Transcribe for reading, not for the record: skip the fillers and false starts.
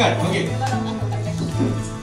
Good, okay.